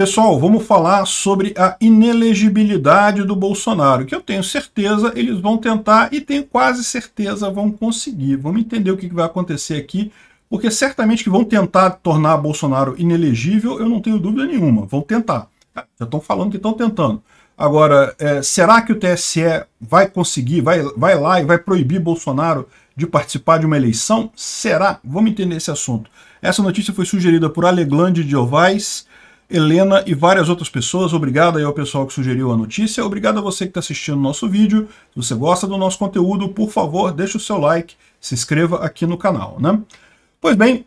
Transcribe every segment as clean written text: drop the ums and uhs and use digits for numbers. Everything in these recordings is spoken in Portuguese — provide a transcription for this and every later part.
Pessoal, vamos falar sobre a inelegibilidade do Bolsonaro, que eu tenho certeza eles vão tentar e tenho quase certeza vão conseguir. Vamos entender o que vai acontecer aqui, porque certamente que vão tentar tornar Bolsonaro inelegível, eu não tenho dúvida nenhuma, vão tentar. Já estão falando que estão tentando. Agora, será que o TSE vai conseguir, vai lá e vai proibir Bolsonaro de participar de uma eleição? Será? Vamos entender esse assunto. Essa notícia foi sugerida por Aleglande de Ovais, Helena e várias outras pessoas. Obrigado aí ao pessoal que sugeriu a notícia. Obrigado a você que está assistindo o nosso vídeo. Se você gosta do nosso conteúdo, por favor, deixa o seu like, se inscreva aqui no canal, né? Pois bem,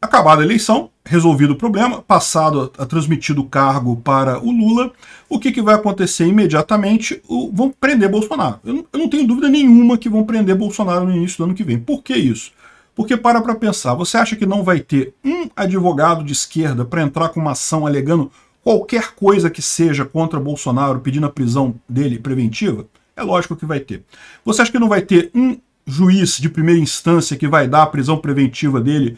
acabada a eleição, resolvido o problema, passado a transmitido o cargo para o Lula, o que vai acontecer imediatamente? Vão prender Bolsonaro. Eu não tenho dúvida nenhuma que vão prender Bolsonaro no início do ano que vem. Por que isso? Porque para pensar, você acha que não vai ter um advogado de esquerda para entrar com uma ação alegando qualquer coisa que seja contra Bolsonaro, pedindo a prisão dele preventiva? É lógico que vai ter. Você acha que não vai ter um juiz de primeira instância que vai dar a prisão preventiva dele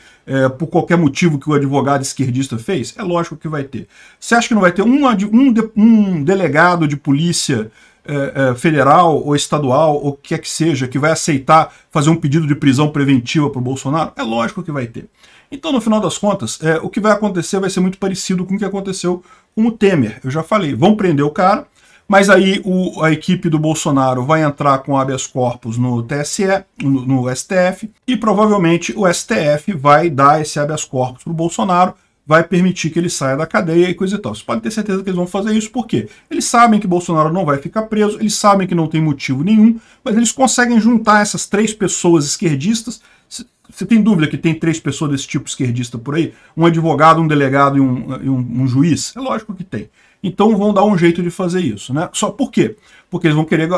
por qualquer motivo que o advogado esquerdista fez? É lógico que vai ter. Você acha que não vai ter um delegado de polícia federal ou estadual ou o que é que seja, que vai aceitar fazer um pedido de prisão preventiva para o Bolsonaro? É lógico que vai ter. Então, no final das contas, o que vai acontecer vai ser muito parecido com o que aconteceu com o Temer. Eu já falei, vão prender o cara, mas aí a equipe do Bolsonaro vai entrar com habeas corpus no TSE, no STF, e provavelmente o STF vai dar esse habeas corpus para o Bolsonaro, vai permitir que ele saia da cadeia e coisa e tal. Você pode ter certeza que eles vão fazer isso, por quê? Eles sabem que Bolsonaro não vai ficar preso, eles sabem que não tem motivo nenhum, mas eles conseguem juntar essas três pessoas esquerdistas. Você tem dúvida que tem três pessoas desse tipo esquerdista por aí? Um advogado, um delegado e um juiz? É lógico que tem. Então vão dar um jeito de fazer isso, né? Só por quê? Porque eles vão querer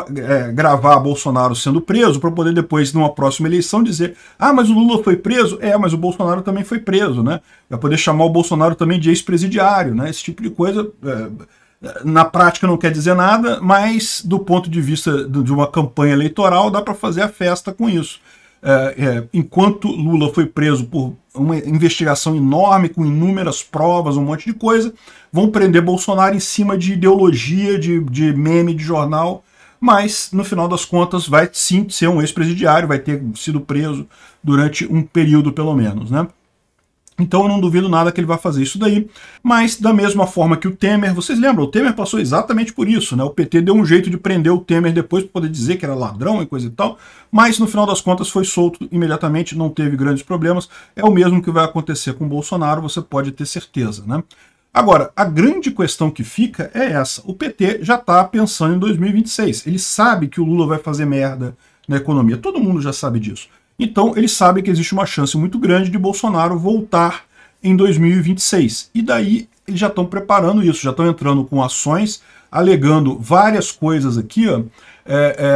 gravar Bolsonaro sendo preso para poder depois, numa próxima eleição, dizer: ah, mas o Lula foi preso? É, mas o Bolsonaro também foi preso, né? Vai poder chamar o Bolsonaro também de ex-presidiário, né? Esse tipo de coisa, na prática não quer dizer nada, mas do ponto de vista de uma campanha eleitoral, dá para fazer a festa com isso. Enquanto Lula foi preso por uma investigação enorme, com inúmeras provas, um monte de coisa, vão prender Bolsonaro em cima de ideologia, de meme, de jornal, mas no final das contas vai sim ser um ex-presidiário, vai ter sido preso durante um período pelo menos, né? Então eu não duvido nada que ele vai fazer isso daí, mas da mesma forma que o Temer, vocês lembram, o Temer passou exatamente por isso, né? O PT deu um jeito de prender o Temer depois para poder dizer que era ladrão e coisa e tal, mas no final das contas foi solto imediatamente, não teve grandes problemas, é o mesmo que vai acontecer com o Bolsonaro, você pode ter certeza, né? Agora, a grande questão que fica é essa, o PT já está pensando em 2026, ele sabe que o Lula vai fazer merda na economia, todo mundo já sabe disso. Então, eles sabem que existe uma chance muito grande de Bolsonaro voltar em 2026. E daí, eles já estão preparando isso, já estão entrando com ações, alegando várias coisas aqui, ó,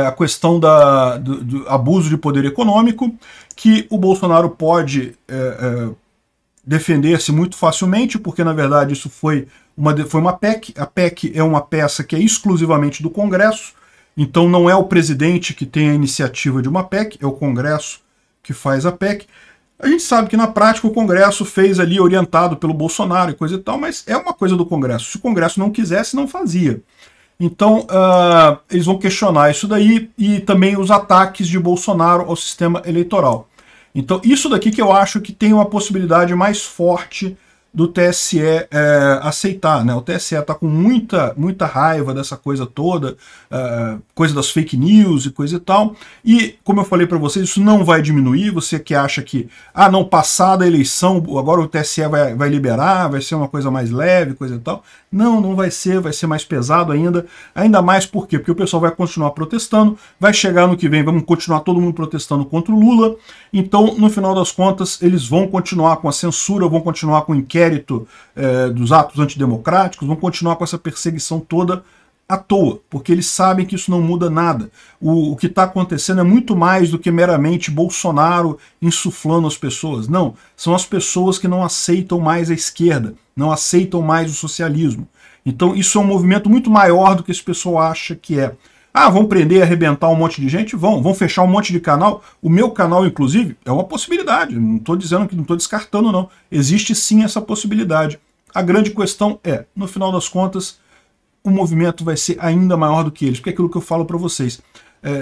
a questão do abuso de poder econômico, que o Bolsonaro pode defender-se muito facilmente, porque, na verdade, isso foi uma PEC. A PEC é uma peça que é exclusivamente do Congresso, então não é o presidente que tem a iniciativa de uma PEC, é o Congresso que faz a PEC. A gente sabe que na prática o Congresso fez ali orientado pelo Bolsonaro e coisa e tal, mas é uma coisa do Congresso. Se o Congresso não quisesse, não fazia. Então eles vão questionar isso daí e também os ataques de Bolsonaro ao sistema eleitoral. Então isso daqui que eu acho que tem uma possibilidade mais forte do TSE aceitar, né? O TSE está com muita raiva dessa coisa toda, coisa das fake news e coisa e tal, e como eu falei para vocês, isso não vai diminuir. Você que acha que, ah não, passada a eleição, agora o TSE vai liberar, vai ser uma coisa mais leve, coisa e tal, não vai ser mais pesado ainda mais. Por quê? Porque o pessoal vai continuar protestando, vai chegar no que vem, vamos continuar todo mundo protestando contra o Lula, então no final das contas eles vão continuar com a censura, vão continuar com o inquérito dos atos antidemocráticos, vão continuar com essa perseguição toda à toa, porque eles sabem que isso não muda nada. O que está acontecendo é muito mais do que meramente Bolsonaro insuflando as pessoas. Não, são as pessoas que não aceitam mais a esquerda, não aceitam mais o socialismo. Então isso é um movimento muito maior do que esse pessoal acha que é. Ah, vão prender e arrebentar um monte de gente? Vão fechar um monte de canal. O meu canal, inclusive, é uma possibilidade. Não estou dizendo que não estou descartando, não. Existe sim essa possibilidade. A grande questão é, no final das contas, o movimento vai ser ainda maior do que eles, porque é aquilo que eu falo para vocês.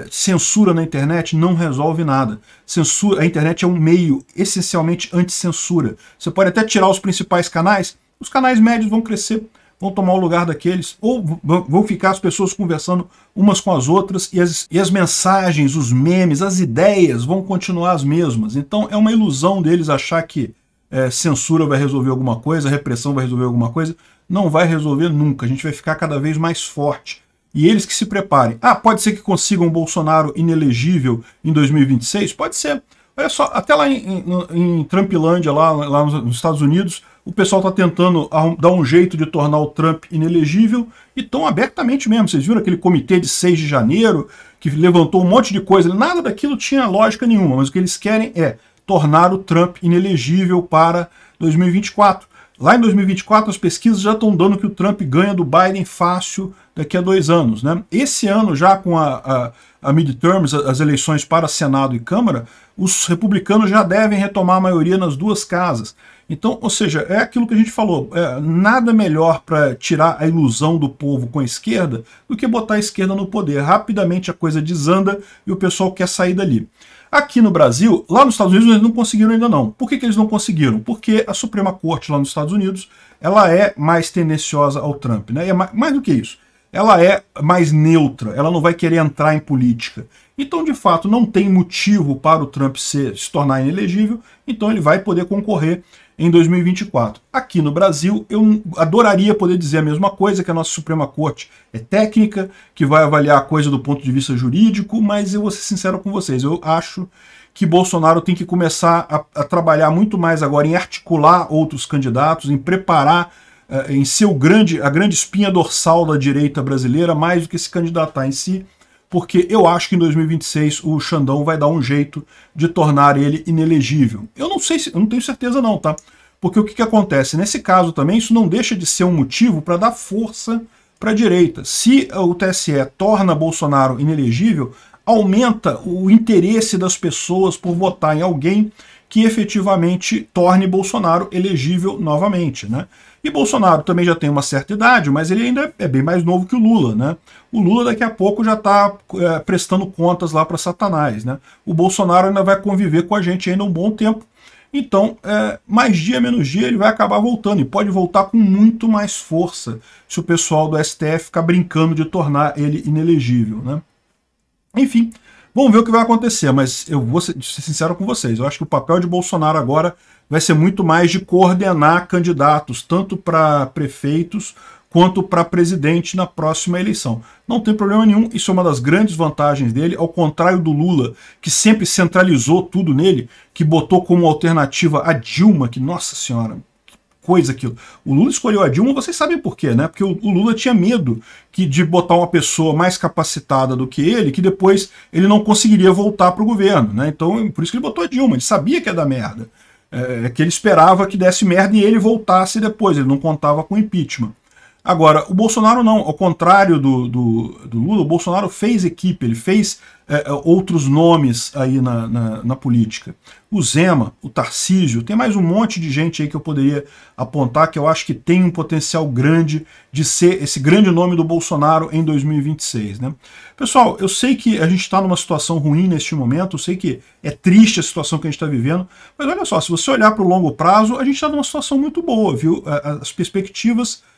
Censura na internet não resolve nada. Censura, a internet é um meio essencialmente anti-censura. Você pode até tirar os principais canais, os canais médios vão crescer, vão tomar o lugar daqueles, ou vão ficar as pessoas conversando umas com as outras, e as mensagens, os memes, as ideias vão continuar as mesmas. Então é uma ilusão deles achar que censura vai resolver alguma coisa, repressão vai resolver alguma coisa. Não vai resolver nunca, a gente vai ficar cada vez mais forte. E eles que se preparem. Ah, pode ser que consigam um Bolsonaro inelegível em 2026? Pode ser. Olha só, até lá em Trumpilândia, lá nos Estados Unidos, o pessoal está tentando dar um jeito de tornar o Trump inelegível, e tão abertamente mesmo. Vocês viram aquele comitê de 6 de janeiro, que levantou um monte de coisa. Nada daquilo tinha lógica nenhuma, mas o que eles querem é tornar o Trump inelegível para 2024. Lá em 2024, as pesquisas já estão dando que o Trump ganha do Biden fácil daqui a 2 anos. Né? Esse ano, já com a midterms, as eleições para Senado e Câmara, os republicanos já devem retomar a maioria nas 2 casas. Então, ou seja, é aquilo que a gente falou, nada melhor para tirar a ilusão do povo com a esquerda do que botar a esquerda no poder. Rapidamente a coisa desanda e o pessoal quer sair dali. Aqui no Brasil, lá nos Estados Unidos, eles não conseguiram ainda não. Por que que eles não conseguiram? Porque a Suprema Corte lá nos Estados Unidos, ela é mais tendenciosa ao Trump, né? E é mais do que isso, ela é mais neutra, ela não vai querer entrar em política. Então, de fato, não tem motivo para o Trump se tornar inelegível, então ele vai poder concorrer em 2024. Aqui no Brasil, eu adoraria poder dizer a mesma coisa, que a nossa Suprema Corte é técnica, que vai avaliar a coisa do ponto de vista jurídico, mas eu vou ser sincero com vocês, eu acho que Bolsonaro tem que começar a trabalhar muito mais agora em articular outros candidatos, em preparar em seu a grande espinha dorsal da direita brasileira, mais do que se candidatar em si, porque eu acho que em 2026 o Xandão vai dar um jeito de tornar ele inelegível. Eu não sei, eu não tenho certeza não, tá? Porque o que acontece? Nesse caso também, isso não deixa de ser um motivo para dar força para a direita. Se o TSE torna Bolsonaro inelegível, aumenta o interesse das pessoas por votar em alguém que efetivamente torne Bolsonaro elegível novamente, né? E Bolsonaro também já tem uma certa idade, mas ele ainda é bem mais novo que o Lula, né? O Lula daqui a pouco já está prestando contas lá para Satanás, né? O Bolsonaro ainda vai conviver com a gente ainda um bom tempo. Então, mais dia menos dia ele vai acabar voltando, e pode voltar com muito mais força se o pessoal do STF ficar brincando de tornar ele inelegível, né? Enfim, vamos ver o que vai acontecer, mas eu vou ser sincero com vocês, eu acho que o papel de Bolsonaro agora vai ser muito mais de coordenar candidatos, tanto para prefeitos quanto para presidente na próxima eleição. Não tem problema nenhum, isso é uma das grandes vantagens dele, ao contrário do Lula, que sempre centralizou tudo nele, que botou como alternativa a Dilma, que, nossa senhora, coisa aquilo. O Lula escolheu a Dilma, vocês sabem por quê, né? Porque o Lula tinha medo de botar uma pessoa mais capacitada do que ele, que depois ele não conseguiria voltar para o governo, né? Então, por isso que ele botou a Dilma, ele sabia que ia dar merda. É que ele esperava que desse merda e ele voltasse depois, ele não contava com impeachment. Agora, o Bolsonaro não, ao contrário do Lula, o Bolsonaro fez equipe, ele fez outros nomes aí na política. O Zema, o Tarcísio, tem mais um monte de gente aí que eu poderia apontar, que eu acho que tem um potencial grande de ser esse grande nome do Bolsonaro em 2026, né? Pessoal, eu sei que a gente está numa situação ruim neste momento, eu sei que é triste a situação que a gente está vivendo, mas olha só, se você olhar para o longo prazo, a gente está numa situação muito boa, viu? As perspectivas